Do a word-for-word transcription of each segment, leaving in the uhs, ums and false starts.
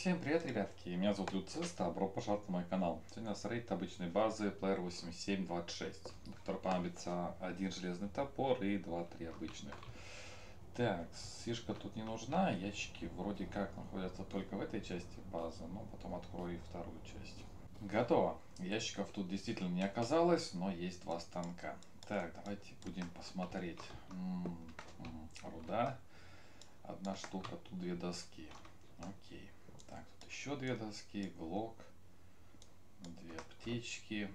Всем привет, ребятки! Меня зовут Люцис, добро пожаловать на мой канал. Сегодня у нас рейд обычной базы Player восемь семь два шесть, на которой понадобится один железный топор и два-три обычных. Так, сишка тут не нужна, ящики вроде как находятся только в этой части базы, но потом открою и вторую часть. Готово! Ящиков тут действительно не оказалось, но есть два станка. Так, давайте будем посмотреть. М-м-м, руда, одна штука, тут две доски. Окей. Так, тут еще две доски, глок, две аптечки,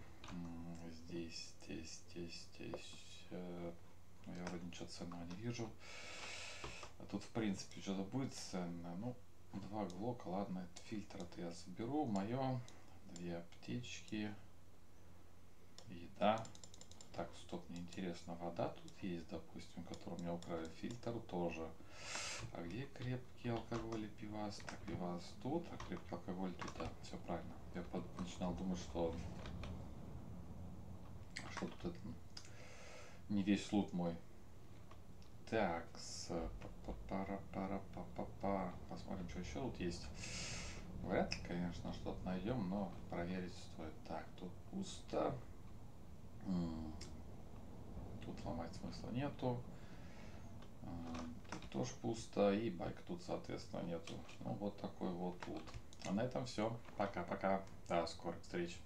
здесь, здесь, здесь, здесь, я вроде ничего ценного не вижу, а тут в принципе что-то будет ценное, ну, два глока, ладно, фильтр-то я заберу, мое, две аптечки, еда, так, стоп, мне интересно, вода тут есть, допустим, которую у меня украли, фильтр тоже. А где крепкий алкоголь и пивас? Так, пивас тут, а крепкий алкоголь тут, да, все правильно. Я под... начинал думать, что, что тут это... не весь лут мой. Так, с... Па-па-пара-пара-па-па-па. Посмотрим, что еще тут есть. Вряд ли, конечно, что-то найдем, но проверить стоит. Так, тут пусто. М-м. Тут ломать смысла нету. Тут тоже пусто, и байк тут, соответственно, нету. Ну, вот такой вот лут. А на этом все. Пока-пока. До скорых встреч.